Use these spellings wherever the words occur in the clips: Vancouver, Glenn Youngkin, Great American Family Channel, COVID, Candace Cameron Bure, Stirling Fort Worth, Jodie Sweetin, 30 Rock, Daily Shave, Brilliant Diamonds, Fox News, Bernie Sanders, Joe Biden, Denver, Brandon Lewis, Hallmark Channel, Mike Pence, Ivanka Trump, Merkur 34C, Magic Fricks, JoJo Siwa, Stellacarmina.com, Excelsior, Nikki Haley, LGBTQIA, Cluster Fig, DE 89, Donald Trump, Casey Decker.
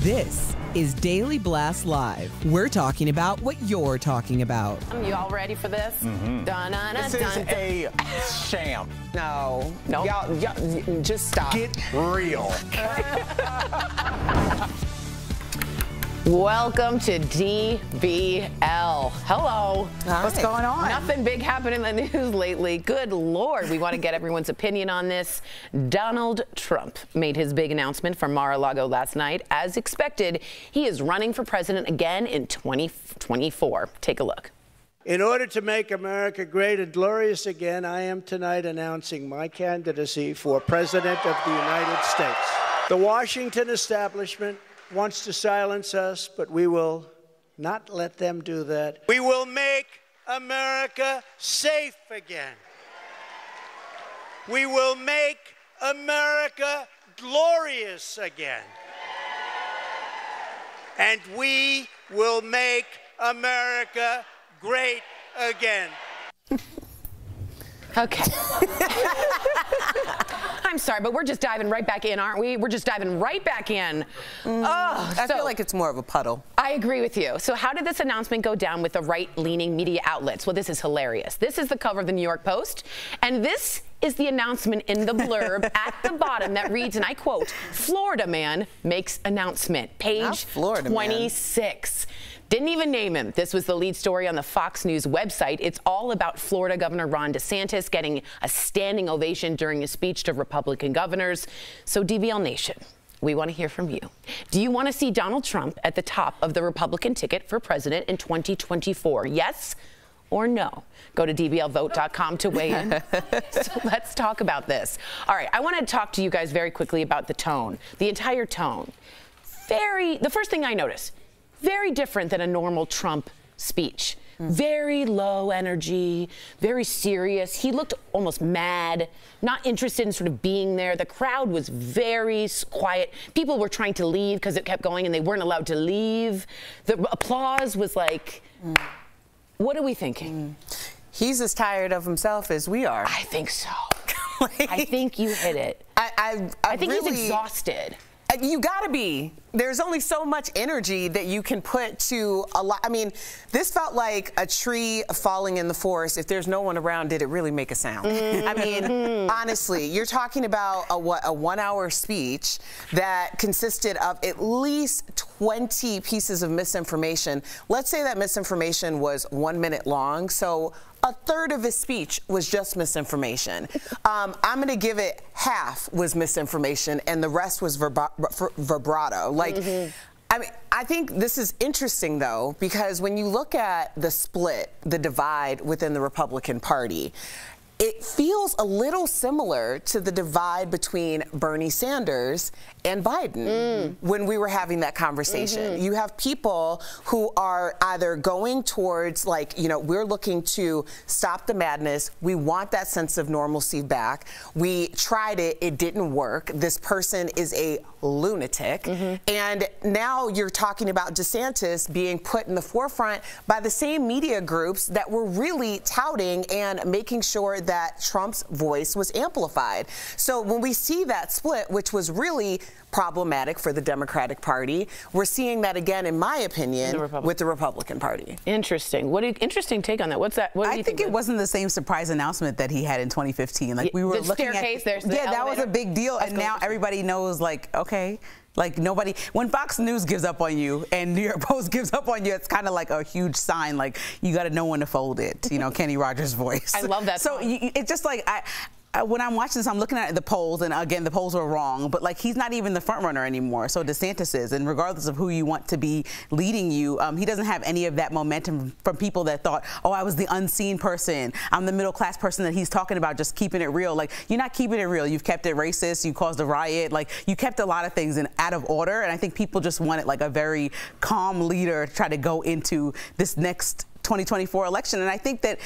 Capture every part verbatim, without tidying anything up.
This is Daily Blast Live. We're talking about what you're talking about. You all ready for this? Mm-hmm. Dun, dun, dun, this is dun, a sham. No. No. Nope. Y'all, y'all, just stop. Get real. Welcome to D B L. Hello. Hi. What's going on? Nothing big happened in the news lately. Good Lord. We want to get everyone's opinion on this. Donald Trump made his big announcement from Mar-a-Lago last night. As expected, he is running for president again in twenty twenty-four. Take a look. In order to make America great and glorious again, I am tonight announcing my candidacy for president of the United States. The Washington establishment wants to silence us, but we will not let them do that. We will make America safe again. We will make America glorious again. And we will make America great again. Okay. I'm sorry, but we're just diving right back in, aren't we? We're just diving right back in. Mm, oh, I so, feel like it's more of a puddle. I agree with you. So how did this announcement go down with the right-leaning media outlets? Well, this is hilarious. This is the cover of the New York Post, and this is the announcement in the blurb at the bottom that reads, and I quote, Florida man makes announcement, page twenty-six. Man. Didn't even name him. This was the lead story on the Fox News website. It's all about Florida Governor Ron DeSantis getting a standing ovation during his speech to Republican governors. So D B L Nation, we want to hear from you. Do you want to see Donald Trump at the top of the Republican ticket for president in twenty twenty-four? Yes or no? Go to d b l vote dot com to weigh in. So let's talk about this. All right, I want to talk to you guys very quickly about the tone, the entire tone. Very, the first thing I noticed, very different than a normal Trump speech. Mm. Very low energy, very serious. He looked almost mad, not interested in sort of being there. The crowd was very quiet. People were trying to leave because it kept going and they weren't allowed to leave. The applause was like, mm. What are we thinking? Mm. He's as tired of himself as we are. I think so. Like, I think you hit it. I, I, I, I think really... he's exhausted. You gotta be. There's only so much energy that you can put to a lot. I mean, this felt like a tree falling in the forest. If there's no one around, did it really make a sound? Mm-hmm. I mean, honestly, you're talking about a, what, a one-hour speech that consisted of at least twenty pieces of misinformation. Let's say that misinformation was one minute long, so a third of his speech was just misinformation. Um, I'm gonna give it half was misinformation and the rest was verba ver vibrato. Like, mm-hmm. I mean, I think this is interesting though, because when you look at the split, the divide within the Republican Party, it feels a little similar to the divide between Bernie Sanders and Biden mm. when we were having that conversation. Mm-hmm. You have people who are either going towards, like, you know, we're looking to stop the madness. We want that sense of normalcy back. We tried it. It didn't work. This person is a lunatic. Mm-hmm. And now you're talking about DeSantis being put in the forefront by the same media groups that were really touting and making sure that that Trump's voice was amplified. So when we see that split, which was really problematic for the Democratic Party, we're seeing that again, in my opinion, the with the Republican Party. Interesting. What an interesting take on that. What's that? What I you think, think it wasn't the same surprise announcement that he had in twenty fifteen. Like, we were the looking staircase, at there's yeah, the that elevator. Was a big deal, and now everybody knows. Like, okay. Like, nobody, when Fox News gives up on you and New York Post gives up on you, it's kind of like a huge sign, like, you got to know when to fold it, you know, Kenny Rogers' voice. I love that. So you, it's just like, I, I, when I'm watching this, I'm looking at the polls, and again, the polls were wrong, but like, he's not even the front runner anymore, so DeSantis is, and regardless of who you want to be leading you, um, he doesn't have any of that momentum from people that thought, oh, I was the unseen person, I'm the middle-class person that he's talking about, just keeping it real. Like, you're not keeping it real. You've kept it racist, you caused a riot, like, you kept a lot of things in, out of order, and I think people just wanted, like, a very calm leader to try to go into this next twenty twenty-four election, and I think that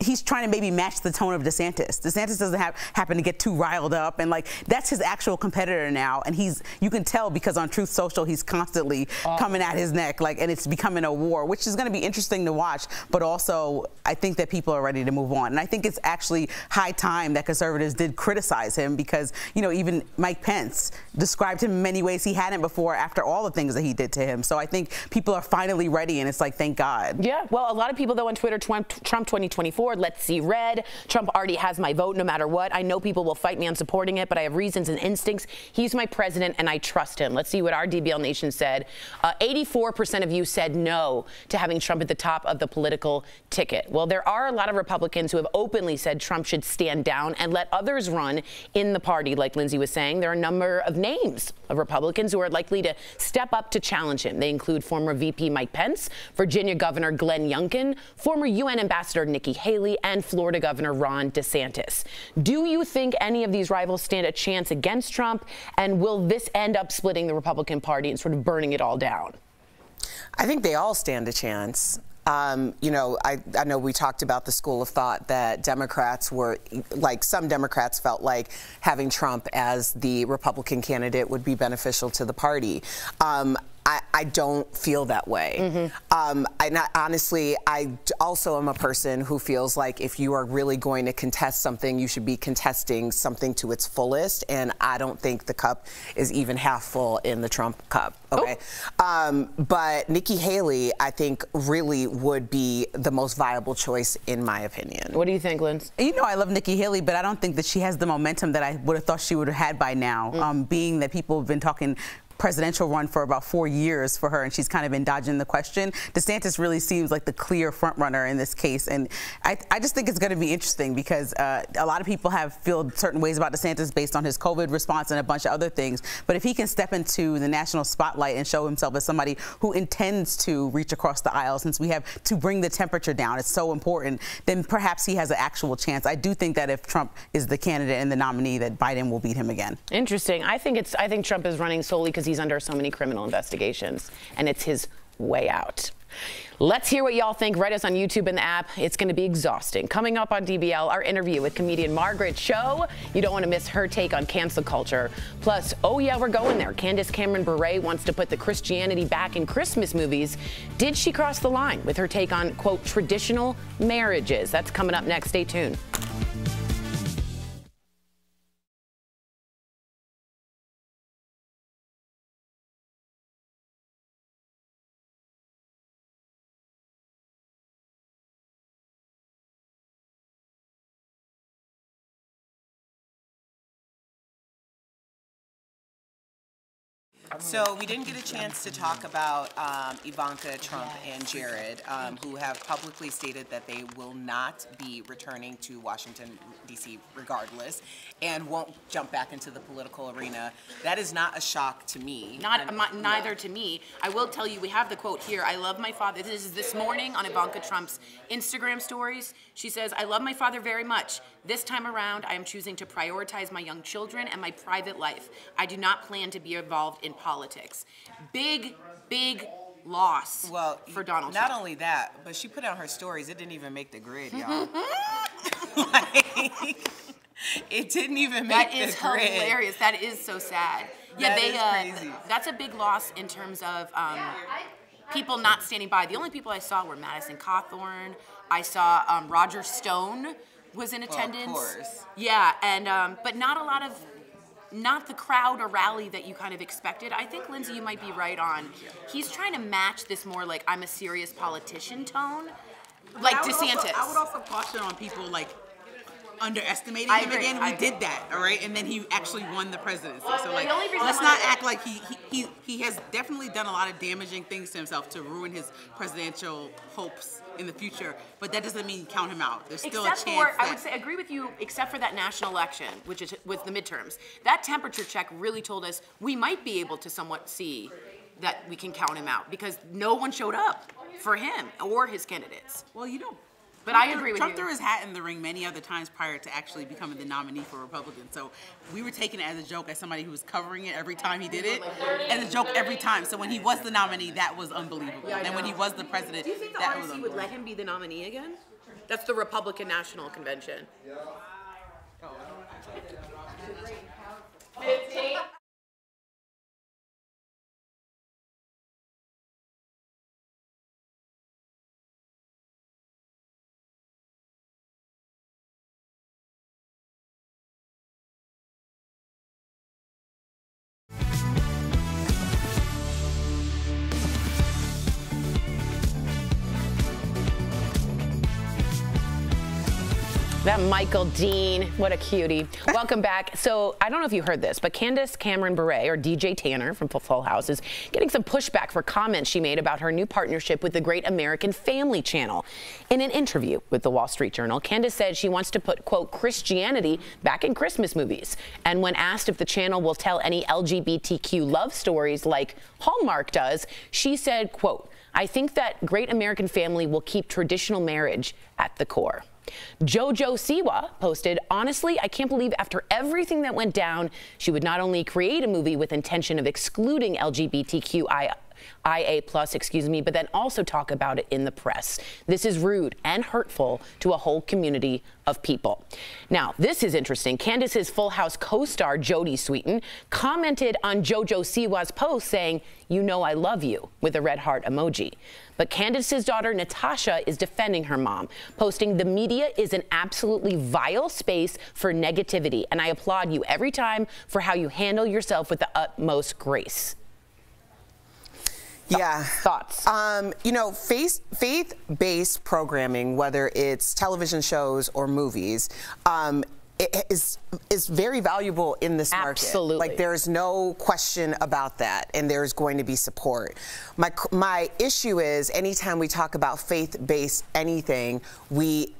he's trying to maybe match the tone of DeSantis. DeSantis doesn't have, happen to get too riled up, and like that's his actual competitor now, and he's, you can tell because on Truth Social he's constantly uh, coming at his neck, like, and it's becoming a war, which is going to be interesting to watch, but also I think that people are ready to move on, and I think it's actually high time that conservatives did criticize him, because, you know, even Mike Pence described him in many ways he hadn't before after all the things that he did to him. So I think people are finally ready, and it's like, thank God. Yeah, well, a lot of people though on Twitter, Trump twenty twenty-four, let's see red. Trump already has my vote no matter what. I know people will fight me on supporting it, but I have reasons and instincts. He's my president and I trust him. Let's see what our D B L Nation said. Uh, eighty-four percent of you said no to having Trump at the top of the political ticket. Well, there are a lot of Republicans who have openly said Trump should stand down and let others run in the party. Like Lindsay was saying, there are a number of names of Republicans who are likely to step up to challenge him. They include former V P Mike Pence, Virginia Governor Glenn Youngkin, former U N Ambassador Nikki Haley, and Florida Governor Ron DeSantis. Do you think any of these rivals stand a chance against Trump? And will this end up splitting the Republican Party and sort of burning it all down? I think they all stand a chance. Um, you know, I, I know we talked about the school of thought that Democrats were, like some Democrats felt like having Trump as the Republican candidate would be beneficial to the party. Um, I, I don't feel that way. Mm-hmm. um, I not, honestly, I also am a person who feels like if you are really going to contest something, you should be contesting something to its fullest. And I don't think the cup is even half full in the Trump cup. Okay, oh. um, but Nikki Haley, I think, really would be the most viable choice, in my opinion. What do you think, Lynn? You know, I love Nikki Haley, but I don't think that she has the momentum that I would have thought she would have had by now, mm. um, being that people have been talking presidential run for about four years for her, and she's kind of been dodging the question. DeSantis really seems like the clear front runner in this case, and I, I just think it's going to be interesting because uh, a lot of people have felt certain ways about DeSantis based on his COVID response and a bunch of other things, but if he can step into the national spotlight and show himself as somebody who intends to reach across the aisle, since we have to bring the temperature down, it's so important, then perhaps he has an actual chance. I do think that if Trump is the candidate and the nominee, that Biden will beat him again. Interesting. I think it's, I think Trump is running solely because he's under so many criminal investigations, and it's his way out. Let's hear what y'all think. Write us on YouTube and the app. It's going to be exhausting. Coming up on D B L, our interview with comedian Margaret Cho. You don't want to miss her take on cancel culture. Plus, oh yeah, we're going there. Candace Cameron Bure wants to put the Christianity back in Christmas movies. Did she cross the line with her take on, quote, traditional marriages? That's coming up next. Stay tuned. So we didn't get a chance to talk about um, Ivanka Trump and Jared, um, who have publicly stated that they will not be returning to Washington, D C regardless, and won't jump back into the political arena. That is not a shock to me. Not, and, not neither yeah. to me. I will tell you, we have the quote here. I love my father. This is this morning on Ivanka Trump's Instagram stories. She says, I love my father very much. This time around, I am choosing to prioritize my young children and my private life. I do not plan to be involved in politics. Big, big loss well, for Donald Trump. Not only that, but she put out her stories. It didn't even make the grid, y'all. like, it didn't even make the grid. That is hilarious. That is so sad. Yeah, that they, is uh, crazy. That's a big loss in terms of um, people not standing by. The only people I saw were Madison Cawthorn. I saw um, Roger Stone was in attendance. Well, of course. Yeah, and um, but not a lot of... not the crowd or rally that you kind of expected. I think, Lindsay, you might be right on. He's trying to match this more like I'm a serious politician tone, like I DeSantis. Also, I would also caution on people like underestimating I him agree. again. We I did agree. that, all right? And then he actually won the presidency. So like, let's not act like he, he, he, he has definitely done a lot of damaging things to himself to ruin his presidential hopes in the future, but that doesn't mean count him out. There's still except a chance. Except for, I would say, agree with you, except for that national election, which is with the midterms. That temperature check really told us we might be able to somewhat see that we can count him out because no one showed up for him or his candidates. Well, you don't. But Trump I agree threw, with Trump you. Trump threw his hat in the ring many other times prior to actually becoming the nominee for Republicans. So we were taking it as a joke as somebody who was covering it every time he did it, as a joke every time. So when he was the nominee, that was unbelievable. Yeah, and when he was the president, that was unbelievable. Do you think the R N C would let him be the nominee again? That's the Republican National Convention. Yeah. Oh. Yeah. That Michael Dean, what a cutie. Welcome back. So I don't know if you heard this, but Candace Cameron Bure, or D J Tanner from Full House, is getting some pushback for comments she made about her new partnership with the Great American Family Channel. In an interview with the Wall Street Journal, Candace said she wants to put, quote, Christianity back in Christmas movies. And when asked if the channel will tell any L G B T Q love stories like Hallmark does, she said, quote, I think that Great American Family will keep traditional marriage at the core. JoJo Siwa posted, honestly, I can't believe after everything that went down, she would not only create a movie with intention of excluding L G B T Q I A plus, excuse me, but then also talk about it in the press. This is rude and hurtful to a whole community of people. Now, this is interesting. Candace's Full House co-star, Jodie Sweetin, commented on JoJo Siwa's post saying, you know I love you, with a red heart emoji. But Candace's daughter, Natasha, is defending her mom, posting, the media is an absolutely vile space for negativity, and I applaud you every time for how you handle yourself with the utmost grace. Yeah. Thoughts? Um, you know, faith, faith-based programming, whether it's television shows or movies, um, it is, is very valuable in this market. Absolutely. Like, there is no question about that, and there is going to be support. My, my issue is anytime we talk about faith-based anything, we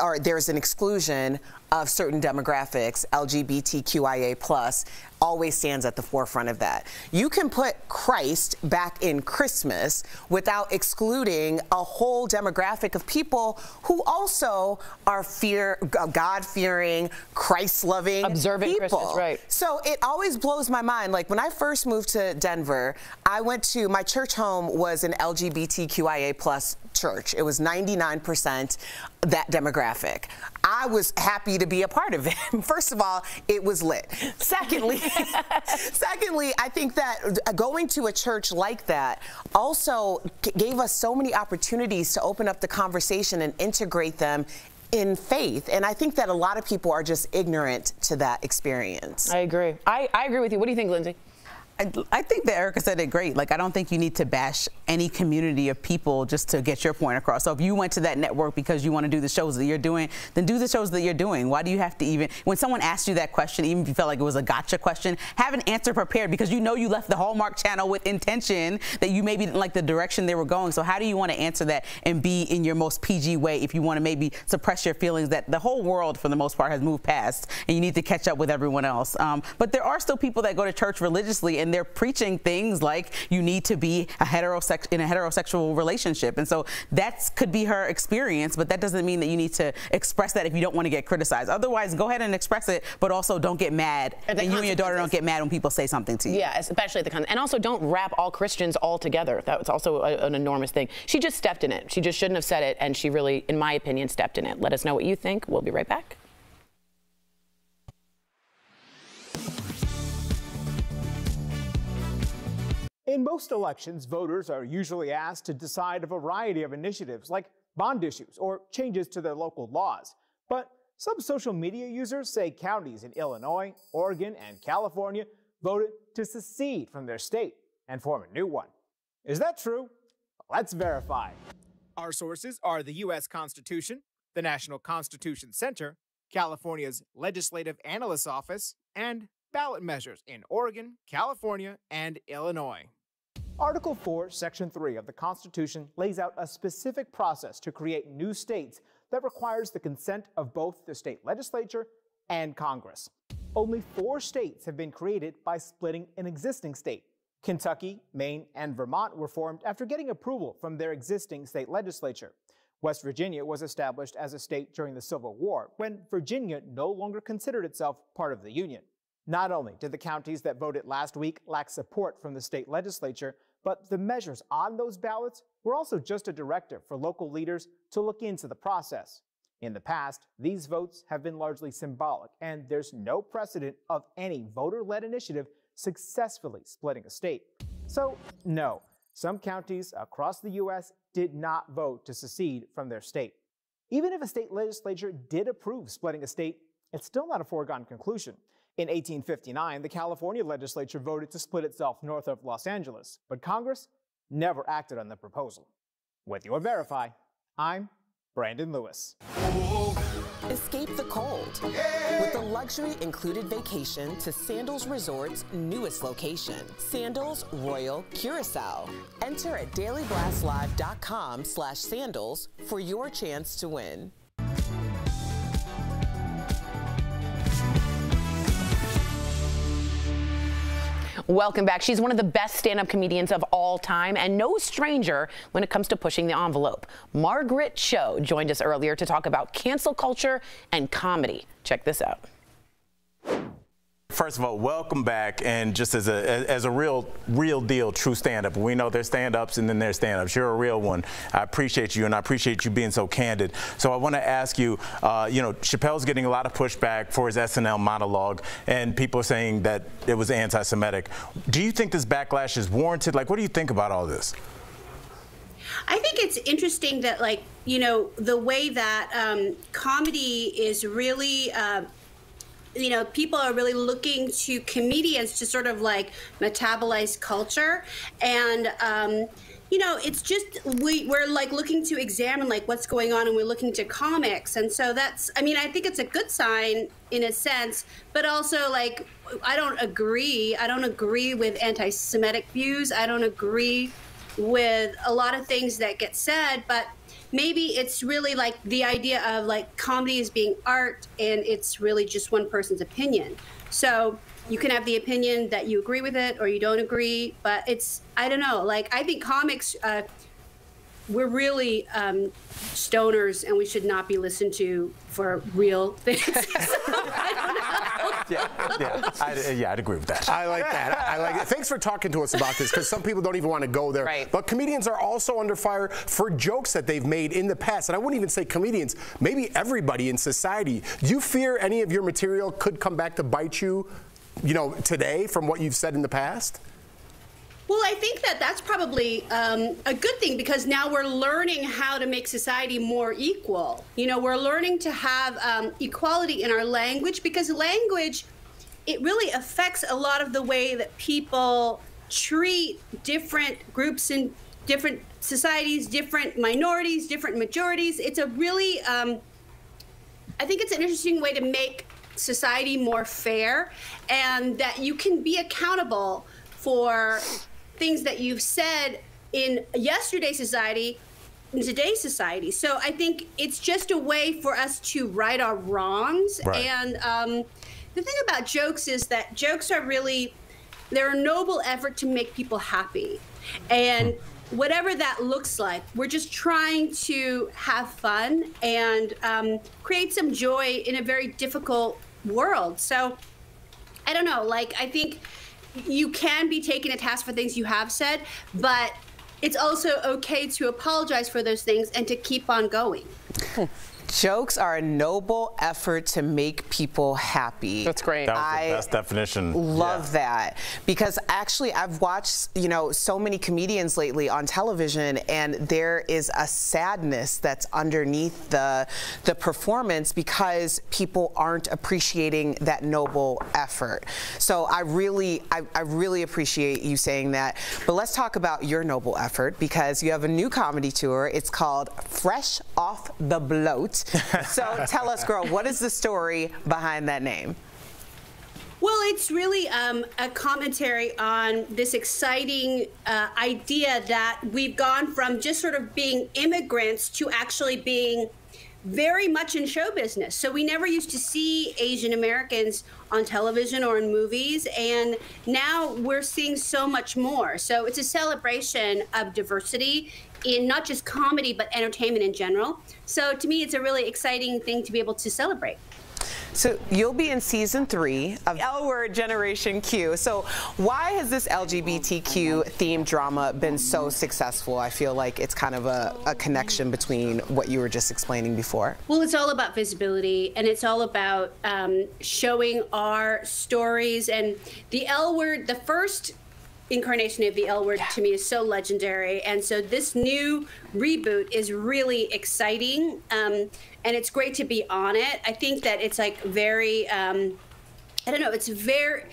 or there's an exclusion of certain demographics. L G B T Q I A plus always stands at the forefront of that. You can put Christ back in Christmas without excluding a whole demographic of people who also are fear, God-fearing, Christ-loving observant people. Christmas, right. So it always blows my mind. Like, when I first moved to Denver, I went to, my church home was an L G B T Q I A plus church. It was ninety-nine percent that demographic. I was happy to be a part of it. First of all, it was lit. Secondly, secondly, I think that going to a church like that also gave us so many opportunities to open up the conversation and integrate them in faith. And I think that a lot of people are just ignorant to that experience. I agree. I, I agree with you. What do you think, Lindsay? I, I think that Erica said it great. Like, I don't think you need to bash any community of people just to get your point across. So if you went to that network because you want to do the shows that you're doing, then do the shows that you're doing. Why do you have to even, when someone asks you that question, even if you felt like it was a gotcha question, have an answer prepared, because you know you left the Hallmark Channel with intention that you maybe didn't like the direction they were going. So how do you want to answer that and be in your most P G way if you want to maybe suppress your feelings that the whole world, for the most part, has moved past and you need to catch up with everyone else? Um, but there are still people that go to church religiously and And they're preaching things like you need to be a heterosex in a heterosexual relationship, and so that could be her experience, but that doesn't mean that you need to express that if you don't want to get criticized. Otherwise, go ahead and express it, but also don't get mad, and you and your daughter don't get mad when people say something to you. Yeah, especially at the con and also don't wrap all Christians all together. That was also a, an enormous thing. She just stepped in it. She just shouldn't have said it, and she really, in my opinion, stepped in it. Let us know what you think. We'll be right back. In most elections, voters are usually asked to decide a variety of initiatives like bond issues or changes to their local laws. But some social media users say counties in Illinois, Oregon, and California voted to secede from their state and form a new one. Is that true? Let's verify. Our sources are the U S Constitution, the National Constitution Center, California's Legislative Analyst's Office, and ballot measures in Oregon, California, and Illinois. Article four, Section three of the Constitution lays out a specific process to create new states that requires the consent of both the state legislature and Congress. Only four states have been created by splitting an existing state. Kentucky, Maine, and Vermont were formed after getting approval from their existing state legislature. West Virginia was established as a state during the Civil War, when Virginia no longer considered itself part of the Union. Not only did the counties that voted last week lack support from the state legislature, but the measures on those ballots were also just a directive for local leaders to look into the process In the past, these votes have been largely symbolic, and there's no precedent of any voter-led initiative successfully splitting a state. So, no, some counties across the U S did not vote to secede from their state. Even if a state legislature did approve splitting a state, it's still not a foregone conclusion. In eighteen fifty-nine, the California legislature voted to split itself north of Los Angeles, but Congress never acted on the proposal. With your Verify, I'm Brandon Lewis. Escape the cold with the luxury-included vacation to Sandals Resort's newest location, Sandals Royal Curacao. Enter at daily blast live dot com slash sandals for your chance to win. Welcome back. She's one of the best stand-up comedians of all time and no stranger when it comes to pushing the envelope. Margaret Cho joined us earlier to talk about cancel culture and comedy. Check this out. First of all, welcome back, and just as a as a real real deal true stand-up. We know there's stand-ups and then there's stand-ups. You're a real one. I appreciate you, and I appreciate you being so candid. So I want to ask you, uh, you know, Chappelle's getting a lot of pushback for his S N L monologue, and people are saying that it was anti-Semitic. Do you think this backlash is warranted? Like, what do you think about all this? I think it's interesting that, like, you know, the way that um, comedy is really uh, you know, people are really looking to comedians to sort of like metabolize culture. And, um, you know, it's just, we, we're like looking to examine like what's going on, and we're looking to comics. And so that's, I mean, I think it's a good sign in a sense, but also like, I don't agree. I don't agree with anti-Semitic views. I don't agree with a lot of things that get said, but maybe it's really like the idea of like comedy is being art, and it's really just one person's opinion. So you can have the opinion that you agree with it or you don't agree, but it's, I don't know, like I think comics, uh, we're really um, stoners, and we should not be listened to for real things. So, I don't know. Yeah, yeah. I, yeah, I'd agree with that. I like that. I, I like it. Thanks for talking to us about this, because some people don't even want to go there. Right. But comedians are also under fire for jokes that they've made in the past. And I wouldn't even say comedians, maybe everybody in society. Do you fear any of your material could come back to bite you, you know, today from what you've said in the past? Well, I think that that's probably um, a good thing, because now we're learning how to make society more equal. You know, we're learning to have um, equality in our language, because language, it really affects a lot of the way that people treat different groups in different societies, different minorities, different majorities. It's a really, um, I think it's an interesting way to make society more fair, and that you can be accountable for things that you've said in yesterday's society, in today's society. So I think it's just a way for us to right our wrongs. Right. And um, the thing about jokes is that jokes are really, they're a noble effort to make people happy. And whatever that looks like, we're just trying to have fun and um, create some joy in a very difficult world. So I don't know, like I think, you can be taken to task for things you have said, but it's also okay to apologize for those things and to keep on going. Jokes are a noble effort to make people happy. That's great. That was the best definition. Love yeah. that. Because actually I've watched, you know, so many comedians lately on television, and there is a sadness that's underneath the the performance because people aren't appreciating that noble effort. So I really I, I really appreciate you saying that. But let's talk about your noble effort, because you have a new comedy tour. It's called Fresh Off the Bloat. So tell us, girl, what is the story behind that name? Well, it's really um, a commentary on this exciting uh, idea that we've gone from just sort of being immigrants to actually being very much in show business. So we never used to see Asian Americans on television or in movies, and now we're seeing so much more. So it's a celebration of diversity in not just comedy, but entertainment in general. So to me, it's a really exciting thing to be able to celebrate. So you'll be in season three of L Word Generation Q. So why has this L G B T Q themed drama been so successful? I feel like it's kind of a, a connection between what you were just explaining before. Well, it's all about visibility, and it's all about um, showing our stories. And the L Word, the first incarnation of the L Word, yeah, to me is so legendary, and so this new reboot is really exciting, um, and it's great to be on it. I think that it's like very, um, I don't know, it's very,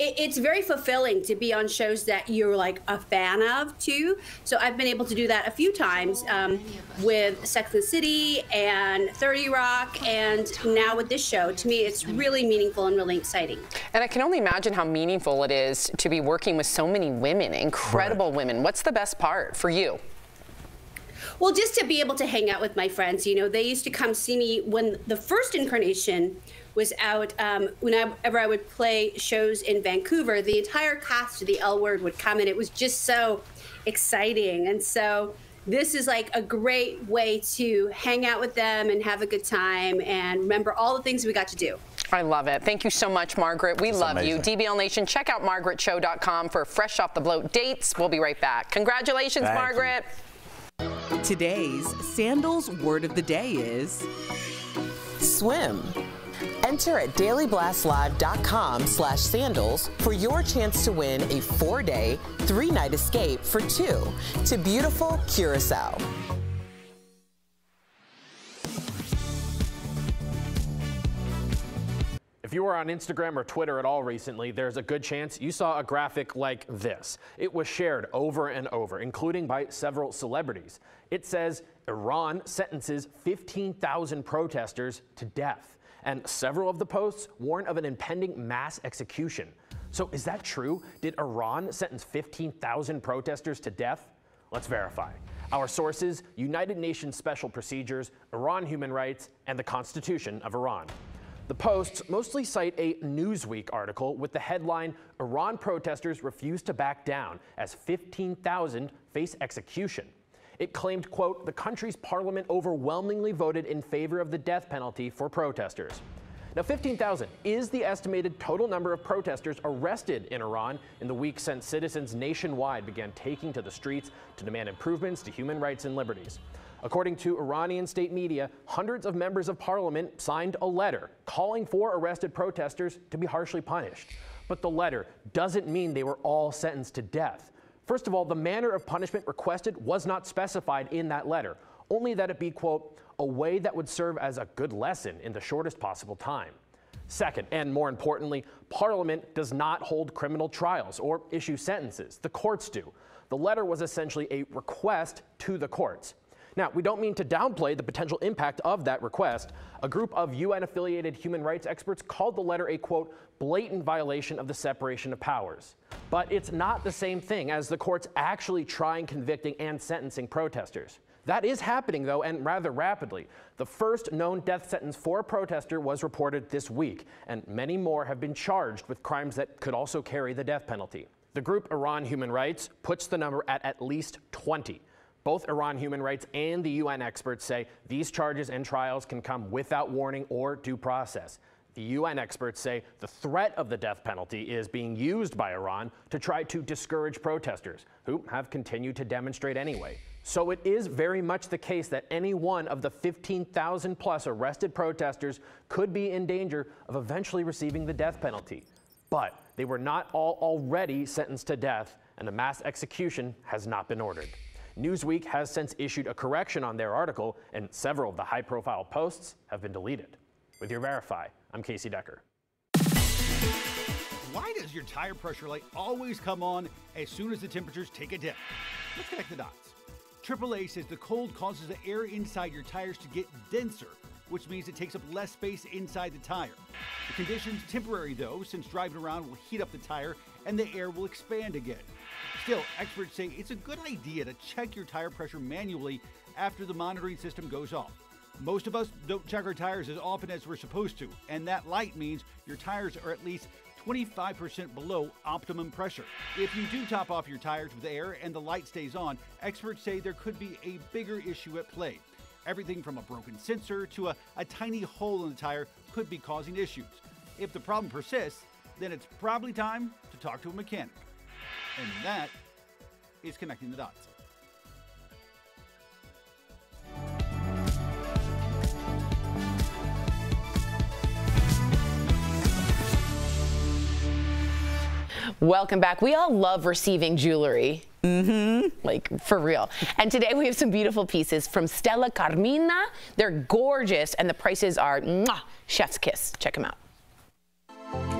it, it's very fulfilling to be on shows that you're like a fan of too. So I've been able to do that a few times um, with Sex and the City and thirty Rock, and now with this show. To me, it's really meaningful and really exciting. And I can only imagine how meaningful it is to be working with so many women, incredible right. women. What's the best part for you? Well, just to be able to hang out with my friends. You know, they used to come see me when the first incarnation was out. Um, whenever I would play shows in Vancouver, the entire cast of the L Word would come, and it was just so exciting. And so this is like a great way to hang out with them and have a good time and remember all the things we got to do. I love it. Thank you so much, Margaret. We That's love amazing. you. D B L Nation, check out Margaret Cho dot com for fresh off the bloat dates. We'll be right back. Congratulations, Thank Margaret. You. Today's Sandals Word of the Day is swim. Enter at daily blast live dot com slash sandals for your chance to win a four-day, three-night escape for two to beautiful Curacao. If you were on Instagram or Twitter at all recently, there's a good chance you saw a graphic like this. It was shared over and over, including by several celebrities. It says, Iran sentences fifteen thousand protesters to death. And several of the posts warn of an impending mass execution. So is that true? Did Iran sentence fifteen thousand protesters to death? Let's verify. Our sources, United Nations Special Procedures, Iran Human Rights, and the Constitution of Iran. The posts mostly cite a Newsweek article with the headline, Iran protesters refuse to back down as fifteen thousand face execution. It claimed, quote, the country's parliament overwhelmingly voted in favor of the death penalty for protesters. Now, fifteen thousand is the estimated total number of protesters arrested in Iran in the week since citizens nationwide began taking to the streets to demand improvements to human rights and liberties. According to Iranian state media, hundreds of members of parliament signed a letter calling for arrested protesters to be harshly punished. But the letter doesn't mean they were all sentenced to death. First of all, the manner of punishment requested was not specified in that letter, only that it be, quote, a way that would serve as a good lesson in the shortest possible time. Second, and more importantly, parliament does not hold criminal trials or issue sentences. The courts do. The letter was essentially a request to the courts. Now, we don't mean to downplay the potential impact of that request. A group of U N-affiliated human rights experts called the letter a, quote, blatant violation of the separation of powers. But it's not the same thing as the courts actually trying, convicting, and sentencing protesters. That is happening, though, and rather rapidly. The first known death sentence for a protester was reported this week, and many more have been charged with crimes that could also carry the death penalty. The group Iran Human Rights puts the number at at least twenty. Both Iran Human Rights and the U N experts say these charges and trials can come without warning or due process. The U N experts say the threat of the death penalty is being used by Iran to try to discourage protesters, who have continued to demonstrate anyway. So it is very much the case that any one of the fifteen thousand plus arrested protesters could be in danger of eventually receiving the death penalty. But they were not all already sentenced to death, and a mass execution has not been ordered. Newsweek has since issued a correction on their article, and several of the high-profile posts have been deleted. With your Verify, I'm Casey Decker. Why does your tire pressure light always come on as soon as the temperatures take a dip? Let's connect the dots. triple A says the cold causes the air inside your tires to get denser, which means it takes up less space inside the tire. The condition's temporary, though, since driving around will heat up the tire and the air will expand again. Still, experts say it's a good idea to check your tire pressure manually after the monitoring system goes off. Most of us don't check our tires as often as we're supposed to, and that light means your tires are at least twenty-five percent below optimum pressure. If you do top off your tires with air and the light stays on, experts say there could be a bigger issue at play. Everything from a broken sensor to a, a tiny hole in the tire could be causing issues. If the problem persists, then it's probably time to talk to a mechanic. And that is Connecting the Dots. Welcome back. We all love receiving jewelry. Mm-hmm. Like, for real. And today we have some beautiful pieces from Stella Carmina. They're gorgeous, and the prices are mwah, chef's kiss. Check them out.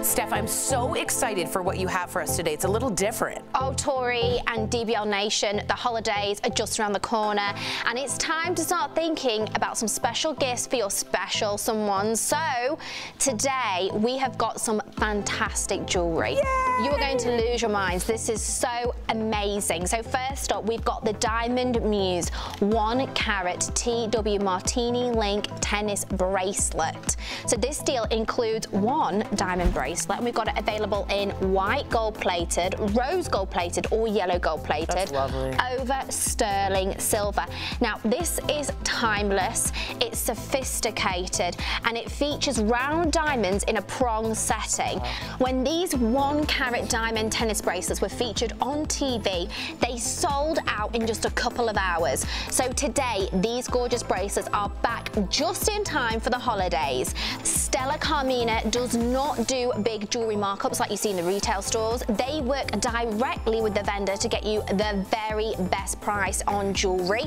Steph, I'm so excited for what you have for us today. It's a little different. Oh, Tori and D B L Nation, the holidays are just around the corner, and it's time to start thinking about some special gifts for your special someone. So today we have got some fantastic jewelry. Yay! You are going to lose your minds. This is so amazing. So first up, we've got the Diamond Muse one carat T W Martini Link tennis bracelet. So this deal includes one diamond bracelet. And we've got it available in white gold plated, rose gold plated, or yellow gold plated over sterling silver. Now this is timeless, it's sophisticated, and it features round diamonds in a prong setting. Wow. When these one carat diamond tennis bracelets were featured on T V, they sold out in just a couple of hours. So today these gorgeous bracelets are back just in time for the holidays. Stella Carmina does not do big jewelry markups like you see in the retail stores. They work directly with the vendor to get you the very best price on jewelry.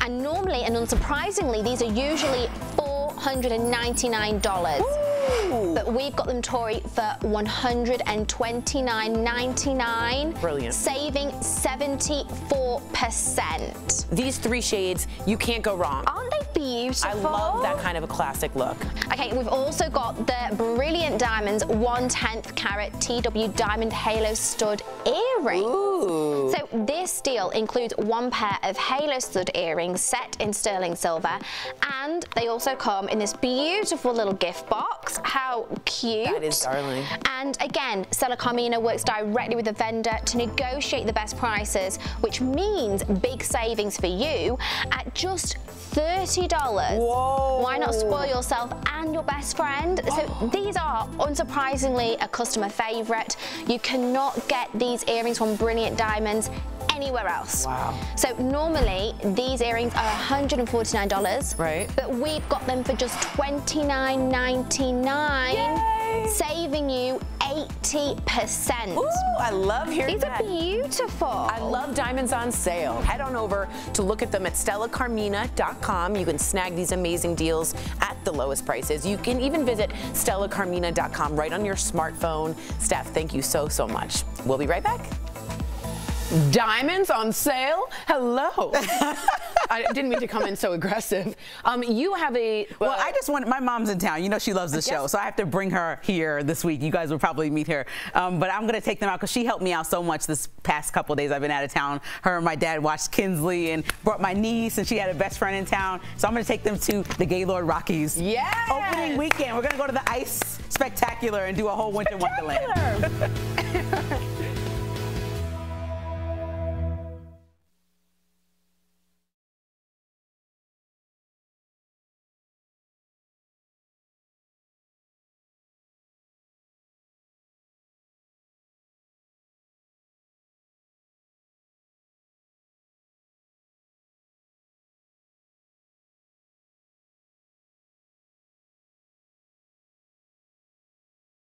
And normally and unsurprisingly, these are usually four hundred ninety-nine dollars. Ooh. But we've got them, Tori, for one hundred twenty-nine ninety-nine. Brilliant. Saving seventy-four percent. These three shades, you can't go wrong. Aren't they beautiful? I love that kind of a classic look. Okay, we've also got the Brilliant Diamonds one tenth carat T W Diamond Halo Stud earring. Ooh. So this deal includes one pair of halo stud earrings set in sterling silver, and they also come in this beautiful little gift box. How cute. That is darling. And again, Stella Carmina works directly with the vendor to negotiate the best prices, which means big savings for you at just thirty dollars. Whoa. Why not spoil yourself and your best friend? So these are unsurprisingly a customer favorite. You cannot get these earrings from Brilliant Diamonds anywhere else. Wow. So normally these earrings are one hundred forty-nine dollars, right? But we've got them for just twenty-nine ninety-nine, saving you eighty percent. Ooh, I love hearing these that. These are beautiful. I love diamonds on sale. Head on over to look at them at Stella Carmina dot com. You can snag these amazing deals at the lowest prices. You can even visit Stella Carmina dot com right on your smartphone. Steph, thank you so, so much. We'll be right back. Diamonds on sale? Hello. I didn't mean to come in so aggressive. Um, you have a... Well, well, I just want... My mom's in town. You know she loves the show, so I have to bring her here this week. You guys will probably meet her. Um, but I'm going to take them out because she helped me out so much this past couple days I've been out of town. Her and my dad watched Kinsley and brought my niece, and she had a best friend in town. So I'm going to take them to the Gaylord Rockies. Yes! Opening weekend. We're going to go to the Ice Spectacular and do a whole Winter Wonderland.